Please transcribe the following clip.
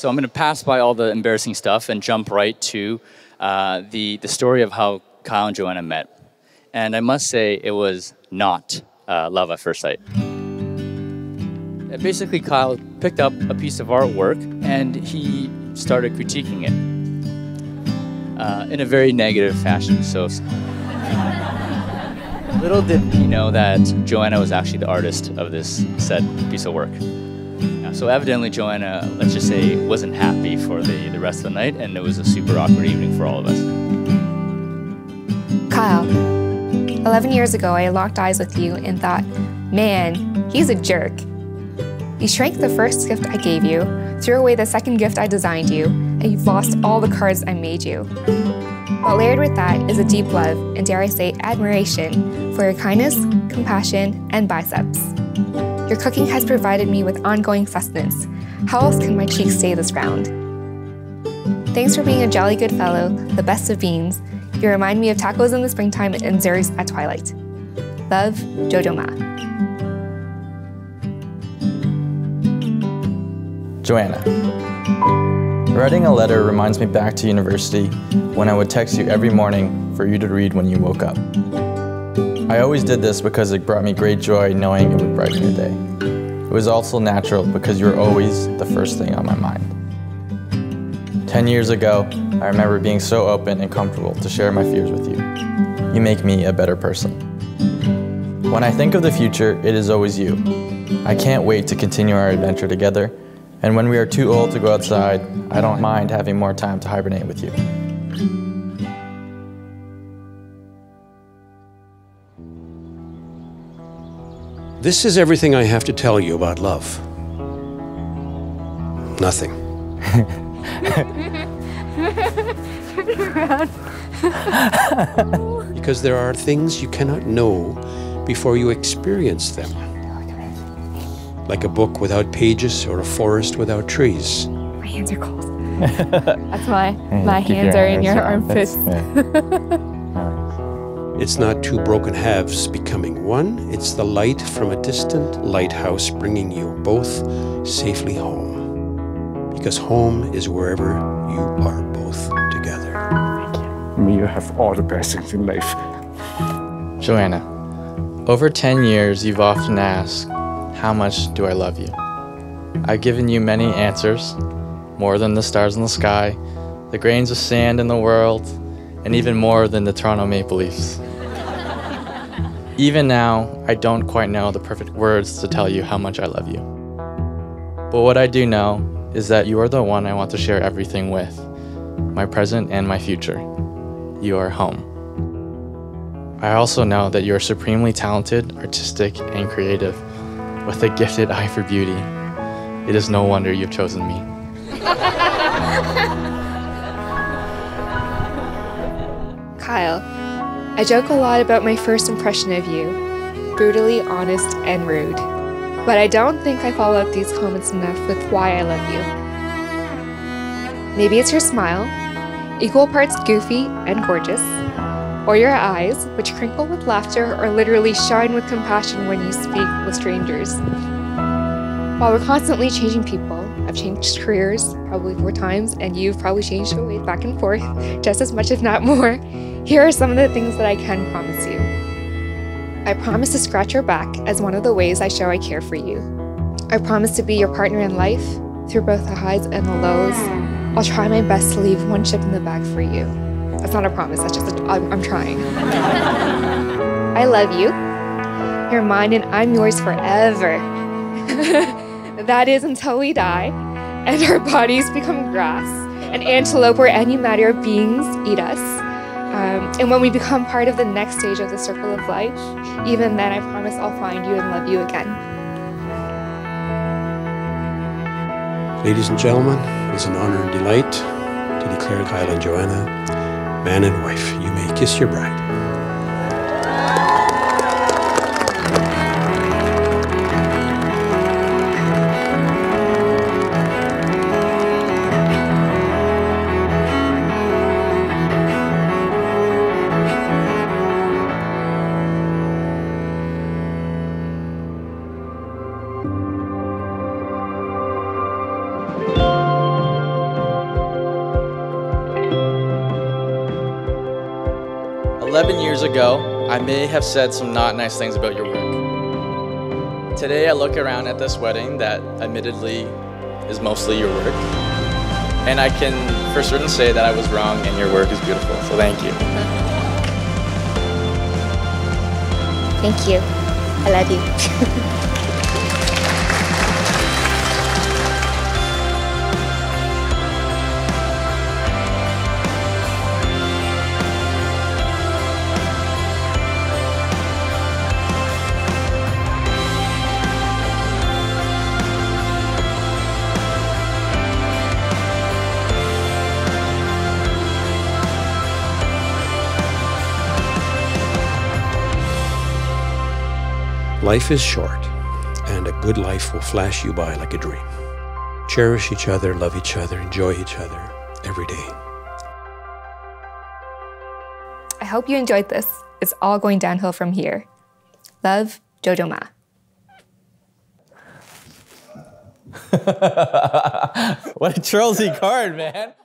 So I'm going to pass by all the embarrassing stuff and jump right to the story of how Kyle and Joanna met. And I must say it was not love at first sight. Basically, Kyle picked up a piece of artwork and he started critiquing it in a very negative fashion. So little did he know that Joanna was actually the artist of this said piece of work. So evidently Joanna, let's just say, wasn't happy for the rest of the night, and it was a super awkward evening for all of us. Kyle, 11 years ago, I locked eyes with you and thought, man, he's a jerk. You shrank the first gift I gave you, threw away the second gift I designed you, and you've lost all the cards I made you. But layered with that is a deep love, and dare I say admiration, for your kindness, compassion, and biceps. Your cooking has provided me with ongoing sustenance. How else can my cheeks stay this round? Thanks for being a jolly good fellow, the best of beans. You remind me of tacos in the springtime and zers at twilight. Love, Jojo Ma. Joanna. Writing a letter reminds me back to university when I would text you every morning for you to read when you woke up. I always did this because it brought me great joy knowing it would brighten your day. It was also natural because you were always the first thing on my mind. 10 years ago, I remember being so open and comfortable to share my fears with you. You make me a better person. When I think of the future, it is always you. I can't wait to continue our adventure together. And when we are too old to go outside, I don't mind having more time to hibernate with you. This is everything I have to tell you about love. Nothing. Because there are things you cannot know before you experience them. Like a book without pages or a forest without trees. My hands are cold. That's why my hands are in your armpits. It's not two broken halves becoming one, it's the light from a distant lighthouse bringing you both safely home. Because home is wherever you are both together. May you have all the blessings in life. Joanna, over 10 years you've often asked, how much do I love you? I've given you many answers, more than the stars in the sky, the grains of sand in the world, and even more than the Toronto Maple Leafs. Even now, I don't quite know the perfect words to tell you how much I love you. But what I do know is that you are the one I want to share everything with, my present and my future. You are home. I also know that you are supremely talented, artistic, and creative, with a gifted eye for beauty. It is no wonder you've chosen me. Kyle, I joke a lot about my first impression of you, brutally honest and rude. But I don't think I follow up these comments enough with why I love you. Maybe it's your smile, equal parts goofy and gorgeous, or your eyes, which crinkle with laughter or literally shine with compassion when you speak with strangers. While we're constantly changing people, I've changed careers probably 4 times, and you've probably changed your way back and forth just as much if not more, here are some of the things that I can promise you. I promise to scratch your back as one of the ways I show I care for you. I promise to be your partner in life through both the highs and the lows. I'll try my best to leave one chip in the bag for you. That's not a promise, that's just I'm trying. I love you. You're mine and I'm yours forever. That is until we die and our bodies become grass, an antelope or any matter of beings eat us. And when we become part of the next stage of the circle of life, even then I promise I'll find you and love you again. Ladies and gentlemen, it's an honor and delight to declare Kyle and Joanna man and wife. You may kiss your bride. 11 years ago, I may have said some not nice things about your work. Today I look around at this wedding that admittedly is mostly your work, and I can for certain say that I was wrong and your work is beautiful, so thank you. Thank you. I love you. Life is short, and a good life will flash you by like a dream. Cherish each other, love each other, enjoy each other every day. I hope you enjoyed this. It's all going downhill from here. Love, Jojo Ma. What a Charlesy card, man.